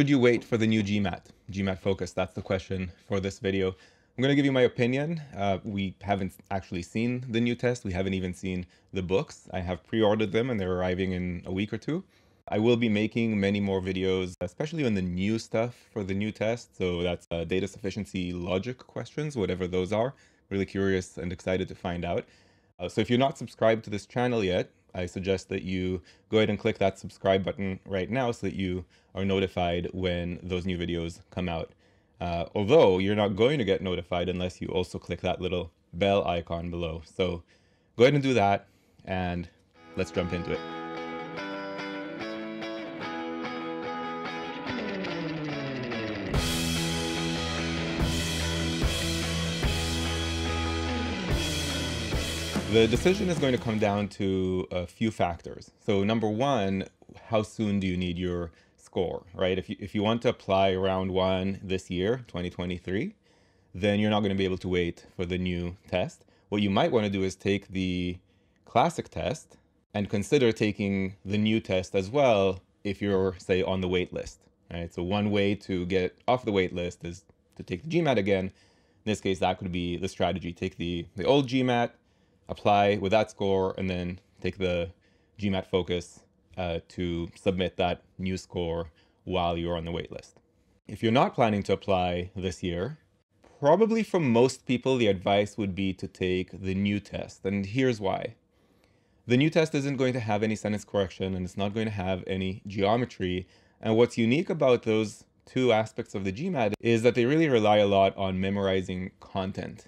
Should you wait for the new GMAT Focus? That's the question for this video. I'm going to give you my opinion. We haven't actually seen the new test. We haven't even seen the books. I have pre-ordered them and they're arriving in a week or two. I will be making many more videos, especially on the new stuff for the new test. So that's data sufficiency logic questions, whatever those are. Really curious and excited to find out. So if you're not subscribed to this channel yet, I suggest that you go ahead and click that subscribe button right now so that you are notified when those new videos come out. Although you're not going to get notified unless you also click that little bell icon below. So go ahead and do that and let's jump into it. The decision is going to come down to a few factors. So number one, how soon do you need your score, right? If you want to apply round one this year, 2023, then you're not going to be able to wait for the new test. What you might want to do is take the classic test and consider taking the new test as well if you're, say, on the wait list, right? So one way to get off the wait list is to take the GMAT again. In this case, that could be the strategy. Take the old GMAT, apply with that score, and then take the GMAT Focus to submit that new score while you're on the wait list. If you're not planning to apply this year, probably for most people, the advice would be to take the new test. And here's why. The new test isn't going to have any sentence correction, and it's not going to have any geometry. And what's unique about those two aspects of the GMAT is that they really rely a lot on memorizing content.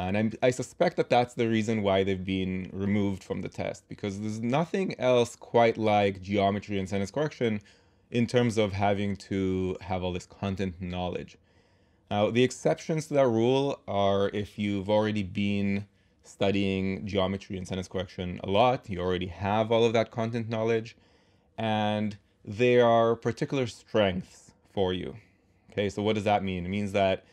And I suspect that that's the reason why they've been removed from the test, because there's nothing else quite like geometry and sentence correction in terms of having to have all this content knowledge. Now, the exceptions to that rule are if you've already been studying geometry and sentence correction a lot, you already have all of that content knowledge, and there are particular strengths for you. Okay, so what does that mean? It means that,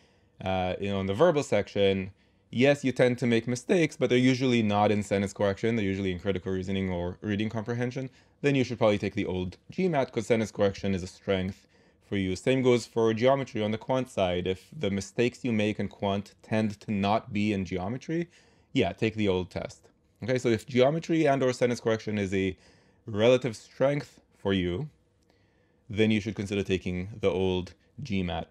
in the verbal section, yes, you tend to make mistakes, but they're usually not in sentence correction. They're usually in critical reasoning or reading comprehension. Then you should probably take the old GMAT because sentence correction is a strength for you. Same goes for geometry on the quant side. If the mistakes you make in quant tend to not be in geometry, yeah, take the old test. Okay, so if geometry and or sentence correction is a relative strength for you, then you should consider taking the old GMAT.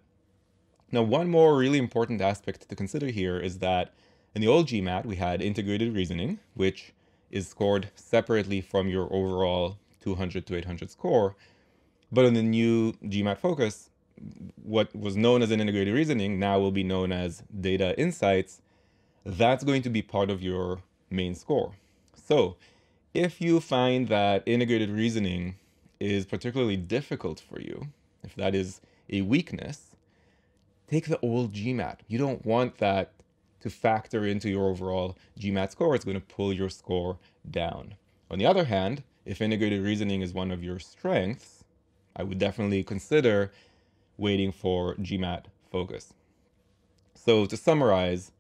Now, one more really important aspect to consider here is that in the old GMAT, we had integrated reasoning, which is scored separately from your overall 200 to 800 score. But in the new GMAT Focus, what was known as an integrated reasoning now will be known as data insights. That's going to be part of your main score. So if you find that integrated reasoning is particularly difficult for you, if that is a weakness, take the old GMAT. You don't want that to factor into your overall GMAT score. It's going to pull your score down. On the other hand, if integrated reasoning is one of your strengths, I would definitely consider waiting for GMAT Focus. So to summarize,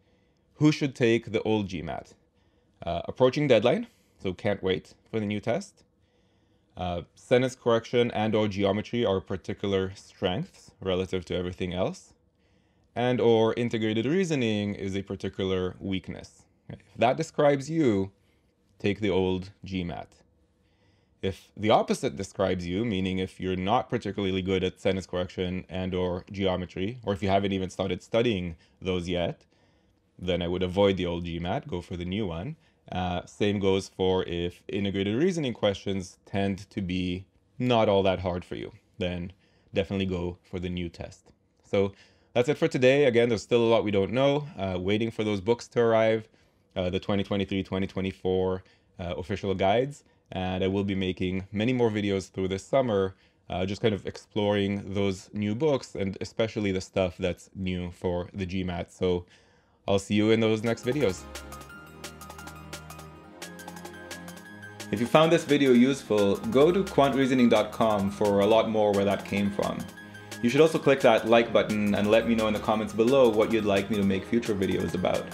who should take the old GMAT? Approaching deadline, so can't wait for the new test. Sentence correction and or geometry are particular strengths relative to everything else. And or integrated reasoning is a particular weakness. If that describes you, take the old GMAT. If the opposite describes you, meaning if you're not particularly good at sentence correction and or geometry, or if you haven't even started studying those yet, then I would avoid the old GMAT, go for the new one. Same goes for if integrated reasoning questions tend to be not all that hard for you, then definitely go for the new test. So that's it for today. Again, there's still a lot we don't know. Waiting for those books to arrive, the 2023-2024 official guides. And I will be making many more videos through this summer, just kind of exploring those new books and especially the stuff that's new for the GMAT. So I'll see you in those next videos. If you found this video useful, go to quantreasoning.com for a lot more where that came from. You should also click that like button and let me know in the comments below what you'd like me to make future videos about.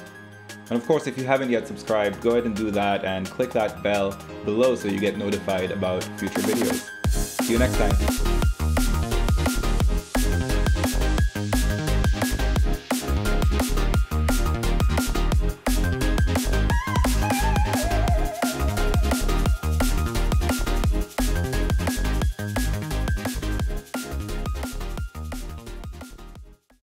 And of course, if you haven't yet subscribed, go ahead and do that and click that bell below so you get notified about future videos. See you next time.